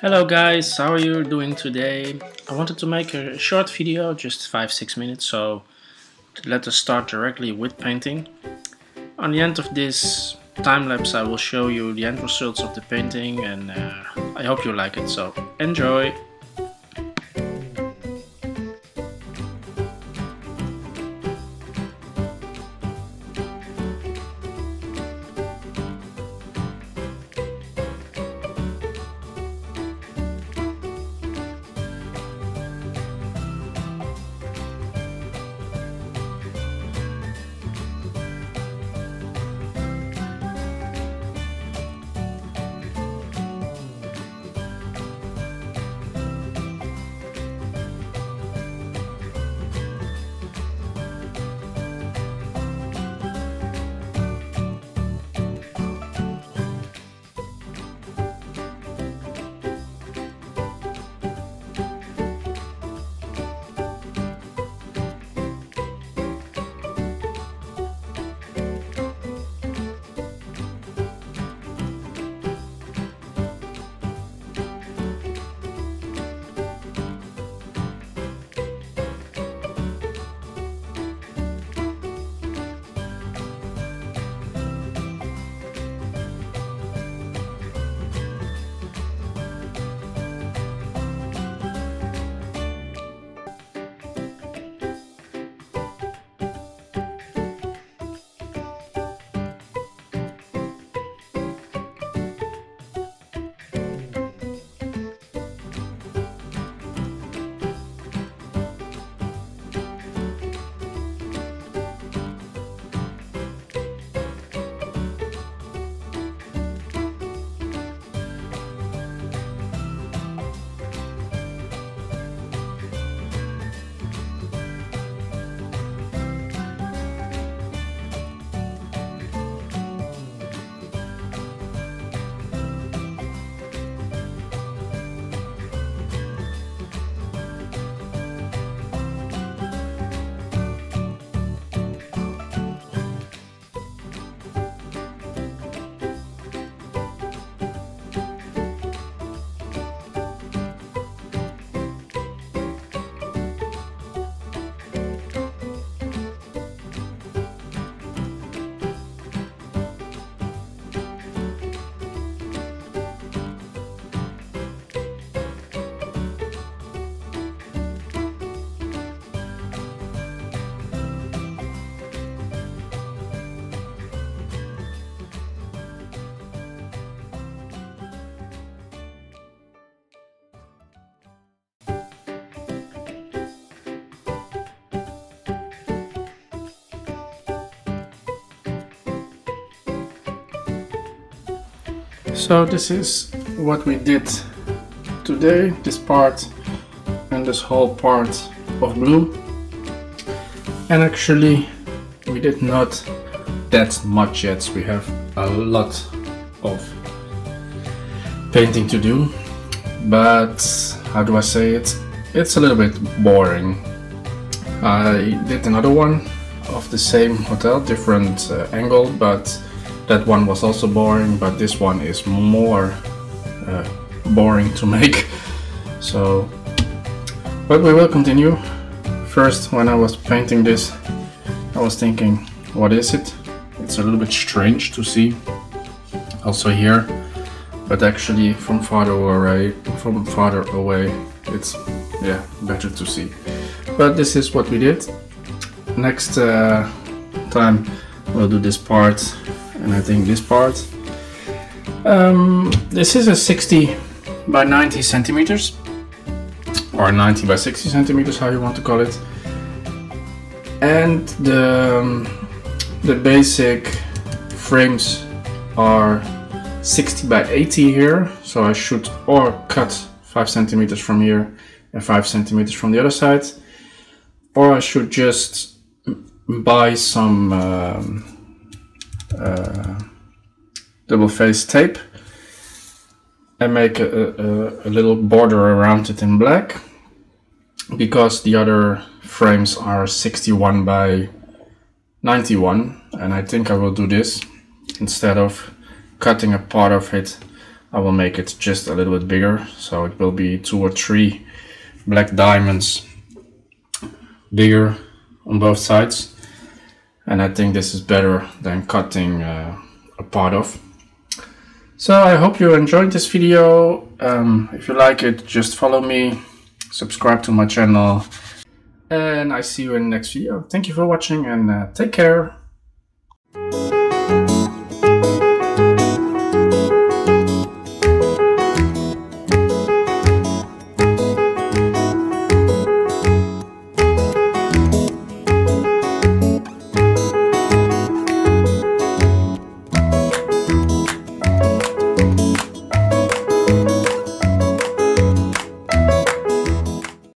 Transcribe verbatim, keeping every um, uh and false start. Hello guys, how are you doing today? I wanted to make a short video, just five six minutes, so let us start directly with painting. On the end of this time-lapse I will show you the end results of the painting, and uh, I hope you like it, so enjoy! So this is what we did today, this part and this whole part of blue. And actually we did not that much yet, we have a lot of painting to do, but how do I say it, it's a little bit boring. I did another one of the same hotel, different uh, angle, but that one was also boring, but this one is more uh, boring to make. So, but we will continue. First, when I was painting this, I was thinking, what is it? It's a little bit strange to see, also here, but actually from farther away, from farther away, it's yeah better to see. But this is what we did. Next uh, time we'll do this part. And I think this part, um, this is a sixty by ninety centimeters, or ninety by sixty centimeters, how you want to call it. And the um, the basic frames are sixty by eighty here, so I should or cut five centimeters from here and five centimeters from the other side, or I should just buy some. Um, Uh, double face tape and make a, a, a little border around it in black, because the other frames are sixty-one by ninety-one, and I think I will do this. Instead of cutting a part of it, I will make it just a little bit bigger, so it will be two or three black diamonds bigger on both sides, and I think this is better than cutting uh, a part off. So I hope you enjoyed this video. Um, if you like it, just follow me, subscribe to my channel, and I see you in the next video. Thank you for watching, and uh, take care.